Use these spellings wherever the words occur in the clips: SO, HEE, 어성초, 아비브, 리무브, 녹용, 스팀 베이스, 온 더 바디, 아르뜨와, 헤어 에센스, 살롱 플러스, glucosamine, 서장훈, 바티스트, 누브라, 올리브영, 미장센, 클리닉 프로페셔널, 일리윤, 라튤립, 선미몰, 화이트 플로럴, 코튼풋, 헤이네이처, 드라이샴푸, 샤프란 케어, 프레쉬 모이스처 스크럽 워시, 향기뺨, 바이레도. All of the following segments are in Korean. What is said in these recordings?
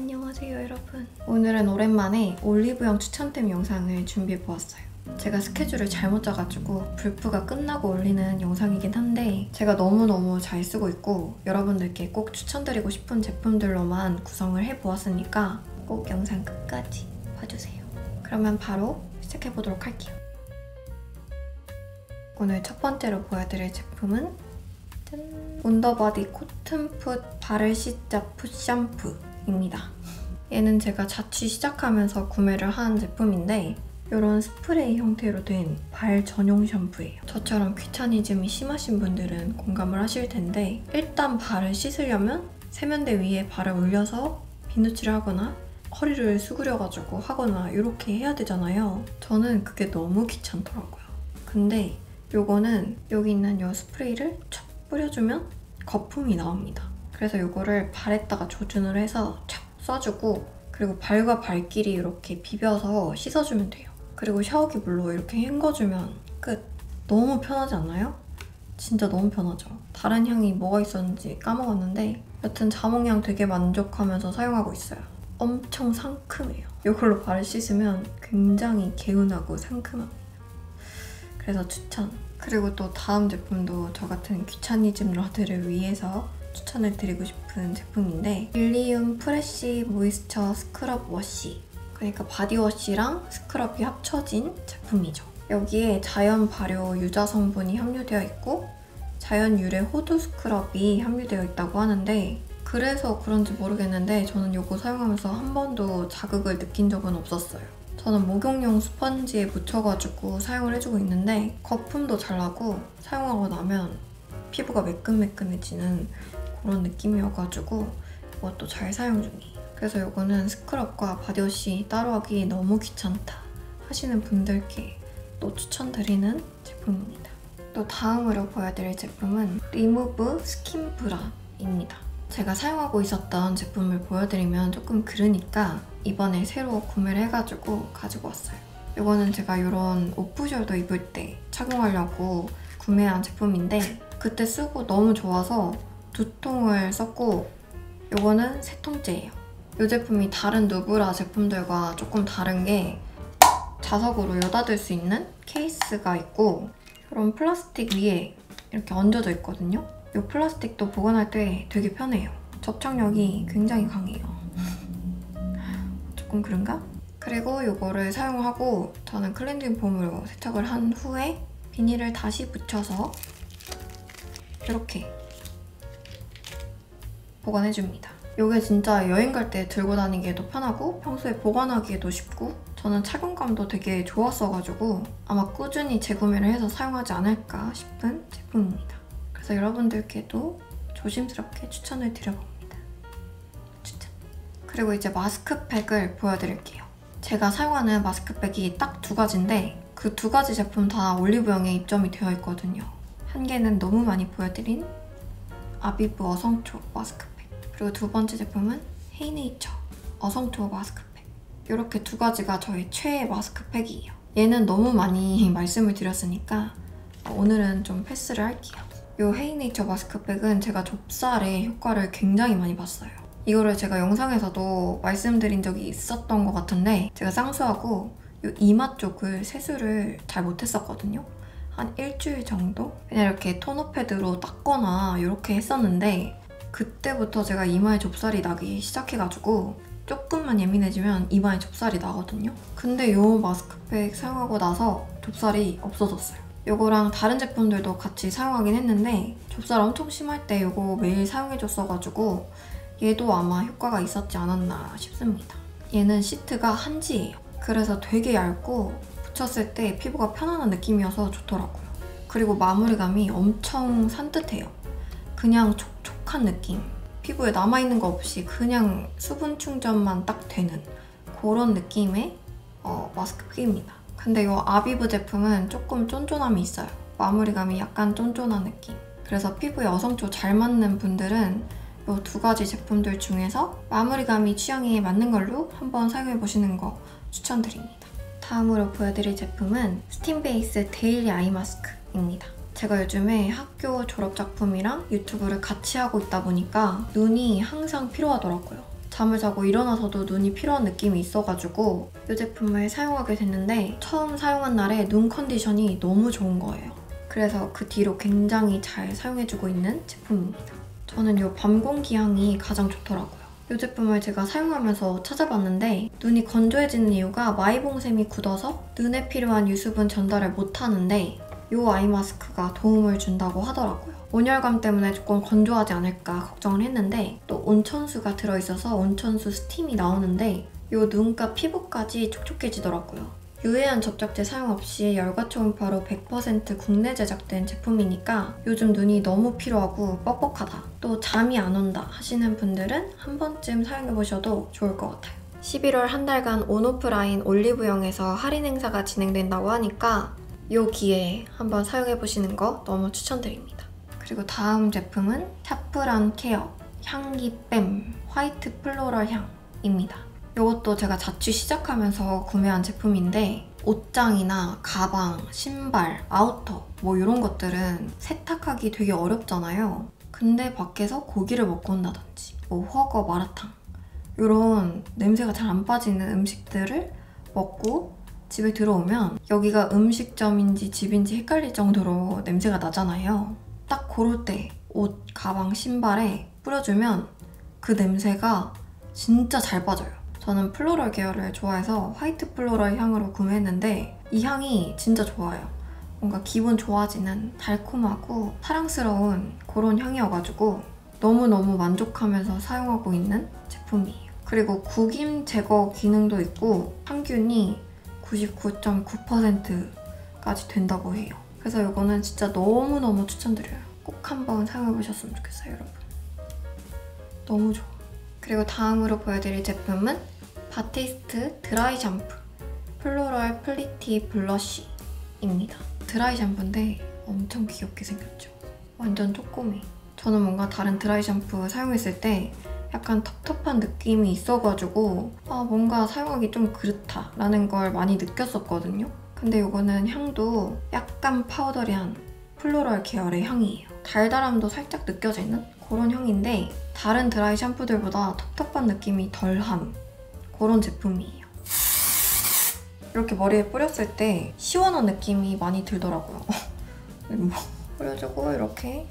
안녕하세요 여러분. 오늘은 오랜만에 올리브영 추천템 영상을 준비해보았어요. 제가 스케줄을 잘못 짜가지고 불프가 끝나고 올리는 영상이긴 한데 제가 너무너무 잘 쓰고 있고 여러분들께 꼭 추천드리고 싶은 제품들로만 구성을 해보았으니까 꼭 영상 끝까지 봐주세요. 그러면 바로 시작해보도록 할게요. 오늘 첫 번째로 보여드릴 제품은 짠! 온 더 바디 코튼풋 바르시자풋샴푸입니다. 얘는 제가 자취 시작하면서 구매를 한 제품인데 이런 스프레이 형태로 된 발 전용 샴푸예요. 저처럼 귀차니즘이 심하신 분들은 공감을 하실 텐데 일단 발을 씻으려면 세면대 위에 발을 올려서 비누칠을 하거나 허리를 수그려가지고 하거나 이렇게 해야 되잖아요. 저는 그게 너무 귀찮더라고요. 근데 요거는 여기 있는 요 스프레이를 촥 뿌려주면 거품이 나옵니다. 그래서 요거를 발에다가 조준을 해서 촥 쏴주고 그리고 발과 발끼리 이렇게 비벼서 씻어주면 돼요. 그리고 샤워기 물로 이렇게 헹궈주면 끝! 너무 편하지 않나요? 진짜 너무 편하죠. 다른 향이 뭐가 있었는지 까먹었는데 여튼 자몽향 되게 만족하면서 사용하고 있어요. 엄청 상큼해요. 이걸로 발을 씻으면 굉장히 개운하고 상큼합니다. 그래서 추천! 그리고 또 다음 제품도 저 같은 귀차니즘 러들을 위해서 추천을 드리고 싶은 제품인데 일리윤 프레쉬 모이스처 스크럽 워시, 그러니까 바디워시랑 스크럽이 합쳐진 제품이죠. 여기에 자연 발효 유자 성분이 함유되어 있고 자연 유래 호두 스크럽이 함유되어 있다고 하는데 그래서 그런지 모르겠는데 저는 이거 사용하면서 한 번도 자극을 느낀 적은 없었어요. 저는 목욕용 스펀지에 묻혀가지고 사용을 해주고 있는데 거품도 잘 나고 사용하고 나면 피부가 매끈매끈해지는 그런 느낌이어가지고 이것도 잘 사용 중이에요. 그래서 이거는 스크럽과 바디워시 따로 하기 너무 귀찮다 하시는 분들께 또 추천드리는 제품입니다. 또 다음으로 보여드릴 제품은 리무브 스팀 브라입니다. 제가 사용하고 있었던 제품을 보여드리면 조금 그러니까 이번에 새로 구매를 해가지고 가지고 왔어요. 이거는 제가 이런 오프숄더 입을 때 착용하려고 구매한 제품인데 그때 쓰고 너무 좋아서 2통을 썼고 이거는 3통째예요. 이 제품이 다른 누브라 제품들과 조금 다른 게 자석으로 여닫을 수 있는 케이스가 있고 이런 플라스틱 위에 이렇게 얹어져 있거든요. 이 플라스틱도 보관할 때 되게 편해요. 접착력이 굉장히 강해요. 조금 그런가? 그리고 이거를 사용하고 저는 클렌징 폼으로 세척을 한 후에 비닐을 다시 붙여서 이렇게 보관해줍니다. 이게 진짜 여행 갈 때 들고 다니기에도 편하고 평소에 보관하기에도 쉽고 저는 착용감도 되게 좋았어가지고 아마 꾸준히 재구매를 해서 사용하지 않을까 싶은 제품입니다. 그래서 여러분들께도 조심스럽게 추천을 드려봅니다. 추천! 그리고 이제 마스크팩을 보여드릴게요. 제가 사용하는 마스크팩이 딱 2가지인데 그 2가지 제품 다 올리브영에 입점이 되어 있거든요. 한 개는 너무 많이 보여드린 아비브 어성초 마스크팩, 그리고 2번째 제품은 헤이네이처 어성초 마스크팩. 이렇게 2가지가 저의 최애 마스크팩이에요. 얘는 너무 많이 말씀을 드렸으니까 오늘은 좀 패스를 할게요. 이 헤이네이처 마스크팩은 제가 좁쌀의 효과를 굉장히 많이 봤어요. 이거를 제가 영상에서도 말씀드린 적이 있었던 것 같은데 제가 쌍수하고 이 이마 쪽을 세수를 잘 못했었거든요. 한 일주일 정도? 그냥 이렇게 토너 패드로 닦거나 이렇게 했었는데 그때부터 제가 이마에 좁쌀이 나기 시작해가지고 조금만 예민해지면 이마에 좁쌀이 나거든요. 근데 이 마스크팩 사용하고 나서 좁쌀이 없어졌어요. 요거랑 다른 제품들도 같이 사용하긴 했는데 좁쌀 엄청 심할 때 요거 매일 사용해줬어가지고 얘도 아마 효과가 있었지 않았나 싶습니다. 얘는 시트가 한지예요. 그래서 되게 얇고 붙였을 때 피부가 편안한 느낌이어서 좋더라고요. 그리고 마무리감이 엄청 산뜻해요. 그냥 촉촉한 느낌, 피부에 남아있는 거 없이 그냥 수분 충전만 딱 되는 그런 느낌의 마스크팩입니다. 근데 이 아비브 제품은 조금 쫀쫀함이 있어요. 마무리감이 약간 쫀쫀한 느낌. 그래서 피부에 어성초 잘 맞는 분들은 이 2가지 제품들 중에서 마무리감이 취향에 맞는 걸로 한번 사용해보시는 거 추천드립니다. 다음으로 보여드릴 제품은 스팀 베이스 데일리 아이 마스크입니다. 제가 요즘에 학교 졸업작품이랑 유튜브를 같이 하고 있다 보니까 눈이 항상 피로하더라고요. 잠을 자고 일어나서도 눈이 피로한 느낌이 있어가지고 이 제품을 사용하게 됐는데 처음 사용한 날에 눈 컨디션이 너무 좋은 거예요. 그래서 그 뒤로 굉장히 잘 사용해주고 있는 제품입니다. 저는 이 밤공기 향이 가장 좋더라고요. 이 제품을 제가 사용하면서 찾아봤는데 눈이 건조해지는 이유가 마이봉샘이 굳어서 눈에 필요한 유수분 전달을 못하는데 이 아이 마스크가 도움을 준다고 하더라고요. 온열감 때문에 조금 건조하지 않을까 걱정을 했는데 또 온천수가 들어있어서 온천수 스팀이 나오는데 이 눈과 피부까지 촉촉해지더라고요. 유해한 접착제 사용 없이 열과 초음파로 100% 국내 제작된 제품이니까 요즘 눈이 너무 피로하고 뻑뻑하다, 또 잠이 안 온다 하시는 분들은 한 번쯤 사용해보셔도 좋을 것 같아요. 11월 한 달간 온오프라인 올리브영에서 할인 행사가 진행된다고 하니까 요 기회에 한번 사용해보시는 거 너무 추천드립니다. 그리고 다음 제품은 샤프란 케어 향기뺨 화이트 플로럴 향입니다. 이것도 제가 자취 시작하면서 구매한 제품인데 옷장이나 가방, 신발, 아우터 뭐 이런 것들은 세탁하기 되게 어렵잖아요. 근데 밖에서 고기를 먹고 온다든지 뭐 훠궈, 마라탕 이런 냄새가 잘 안 빠지는 음식들을 먹고 집에 들어오면 여기가 음식점인지 집인지 헷갈릴 정도로 냄새가 나잖아요. 딱 고럴 때 옷, 가방, 신발에 뿌려주면 그 냄새가 진짜 잘 빠져요. 저는 플로럴 계열을 좋아해서 화이트 플로럴 향으로 구매했는데 이 향이 진짜 좋아요. 뭔가 기분 좋아지는 달콤하고 사랑스러운 그런 향이어가지고 너무너무 만족하면서 사용하고 있는 제품이에요. 그리고 구김 제거 기능도 있고 항균이 99.9%까지 된다고 해요. 그래서 이거는 진짜 너무너무 추천드려요. 꼭 한번 사용해보셨으면 좋겠어요, 여러분. 너무 좋아. 그리고 다음으로 보여드릴 제품은 바티스트 드라이샴푸 플로럴 플리티 블러쉬입니다. 드라이샴푸인데 엄청 귀엽게 생겼죠? 완전 쪼꼬미. 저는 뭔가 다른 드라이샴푸 사용했을 때 약간 텁텁한 느낌이 있어가지고 아 뭔가 사용하기 좀 그렇다 라는 걸 많이 느꼈었거든요. 근데 이거는 향도 약간 파우더리한 플로럴 계열의 향이에요. 달달함도 살짝 느껴지는 그런 향인데 다른 드라이 샴푸들보다 텁텁한 느낌이 덜한 그런 제품이에요. 이렇게 머리에 뿌렸을 때 시원한 느낌이 많이 들더라고요. 뿌려주고 이렇게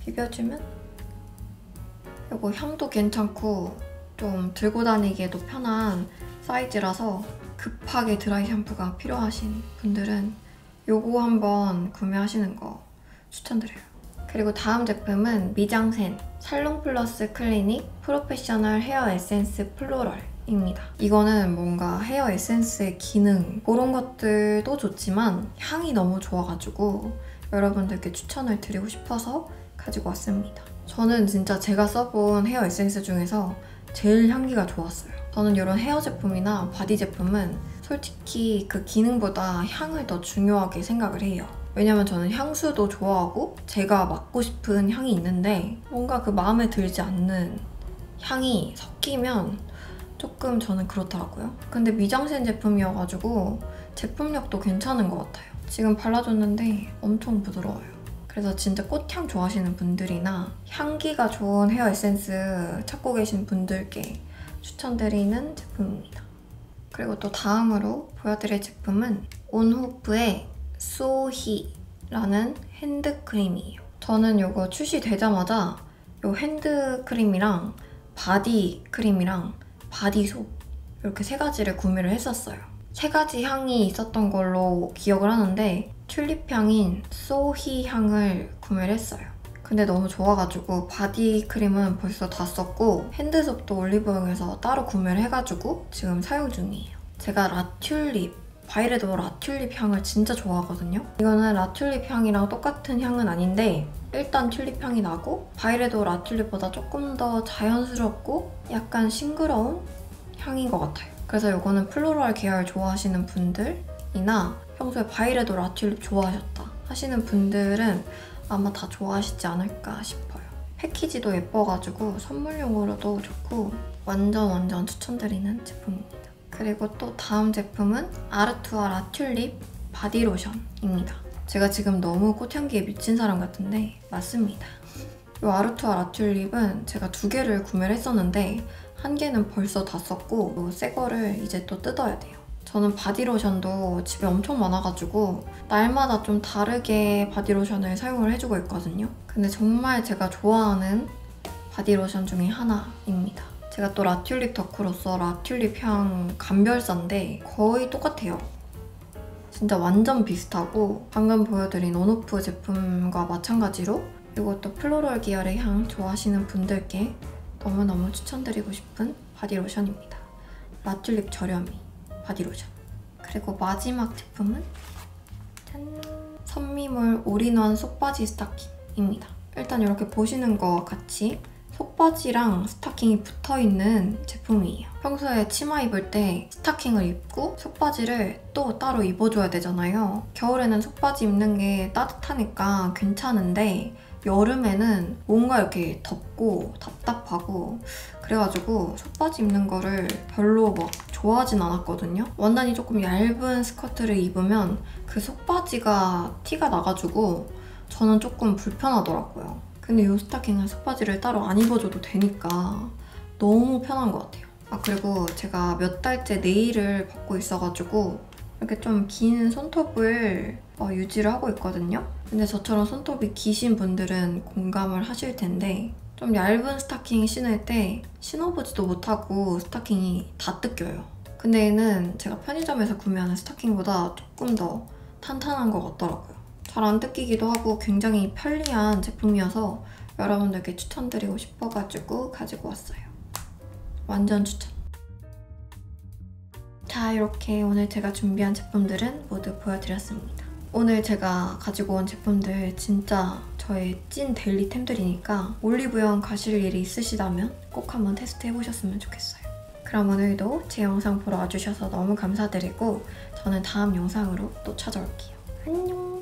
비벼주면 이거 향도 괜찮고 좀 들고 다니기에도 편한 사이즈라서 급하게 드라이 샴푸가 필요하신 분들은 이거 한번 구매하시는 거 추천드려요. 그리고 다음 제품은 미장센 살롱 플러스 클리닉 프로페셔널 헤어 에센스 플로럴입니다. 이거는 뭔가 헤어 에센스의 기능 그런 것들도 좋지만 향이 너무 좋아가지고 여러분들께 추천을 드리고 싶어서 가지고 왔습니다. 저는 진짜 제가 써본 헤어 에센스 중에서 제일 향기가 좋았어요. 저는 이런 헤어 제품이나 바디 제품은 솔직히 그 기능보다 향을 더 중요하게 생각을 해요. 왜냐면 저는 향수도 좋아하고 제가 맡고 싶은 향이 있는데 뭔가 그 마음에 들지 않는 향이 섞이면 조금 저는 그렇더라고요. 근데 미장센 제품이어가지고 제품력도 괜찮은 것 같아요. 지금 발라줬는데 엄청 부드러워요. 그래서 진짜 꽃향 좋아하시는 분들이나 향기가 좋은 헤어 에센스 찾고 계신 분들께 추천드리는 제품입니다. 그리고 또 다음으로 보여드릴 제품은 온호프의 소희라는 핸드크림이에요. 저는 이거 출시되자마자 이 핸드크림이랑 바디크림이랑 바디솝 이렇게 세 가지를 구매를 했었어요. 세 가지 향이 있었던 걸로 기억을 하는데 튤립 향인 소희 향을 구매를 했어요. 근데 너무 좋아가지고 바디크림은 벌써 다 썼고 핸드솝도 올리브영에서 따로 구매를 해가지고 지금 사용 중이에요. 제가 라튤립 바이레도 라튤립 향을 진짜 좋아하거든요. 이거는 라튤립 향이랑 똑같은 향은 아닌데 일단 튤립 향이 나고 바이레도 라튤립보다 조금 더 자연스럽고 약간 싱그러운 향인 것 같아요. 그래서 이거는 플로럴 계열 좋아하시는 분들이나 평소에 바이레도 라튤립 좋아하셨다 하시는 분들은 아마 다 좋아하시지 않을까 싶어요. 패키지도 예뻐가지고 선물용으로도 좋고 완전 추천드리는 제품입니다. 그리고 또 다음 제품은 아르뜨와 라튤립 바디로션입니다. 제가 지금 너무 꽃향기에 미친 사람 같은데 맞습니다. 이 아르뜨와 라튤립은 제가 두 개를 구매를 했었는데 한 개는 벌써 다 썼고 새 거를 이제 또 뜯어야 돼요. 저는 바디로션도 집에 엄청 많아가지고 날마다 좀 다르게 바디로션을 사용을 해주고 있거든요. 근데 정말 제가 좋아하는 바디로션 중에 하나입니다. 제가 또 라튤립 덕후로서 라튤립 향 감별사인데 거의 똑같아요. 진짜 완전 비슷하고 방금 보여드린 온오프 제품과 마찬가지로 이것도 플로럴 계열의 향 좋아하시는 분들께 너무너무 추천드리고 싶은 바디로션입니다. 라튤립 저렴이 바디로션. 그리고 마지막 제품은 짠! 선미몰 올인원 속바지 스타킹입니다. 일단 이렇게 보시는 거 같이 속바지랑 스타킹이 붙어있는 제품이에요. 평소에 치마 입을 때 스타킹을 입고 속바지를 또 따로 입어줘야 되잖아요. 겨울에는 속바지 입는 게 따뜻하니까 괜찮은데 여름에는 뭔가 이렇게 덥고 답답하고 그래가지고 속바지 입는 거를 별로 막 좋아하진 않았거든요. 원단이 조금 얇은 스커트를 입으면 그 속바지가 티가 나가지고 저는 조금 불편하더라고요. 근데 이 스타킹은 속바지를 따로 안 입어줘도 되니까 너무 편한 것 같아요. 아 그리고 제가 몇 달째 네일을 받고 있어가지고 이렇게 좀 긴 손톱을 유지를 하고 있거든요. 근데 저처럼 손톱이 기신 분들은 공감을 하실 텐데 좀 얇은 스타킹 신을 때 신어보지도 못하고 스타킹이 다 뜯겨요. 근데 얘는 제가 편의점에서 구매하는 스타킹보다 조금 더 탄탄한 것 같더라고요. 잘 안 뜯기기도 하고 굉장히 편리한 제품이어서 여러분들께 추천드리고 싶어가지고 가지고 왔어요. 완전 추천! 자, 이렇게 오늘 제가 준비한 제품들은 모두 보여드렸습니다. 오늘 제가 가지고 온 제품들 진짜 저의 찐 데일리템들이니까 올리브영 가실 일이 있으시다면 꼭 한번 테스트해보셨으면 좋겠어요. 그럼 오늘도 제 영상 보러 와주셔서 너무 감사드리고 저는 다음 영상으로 또 찾아올게요. 안녕!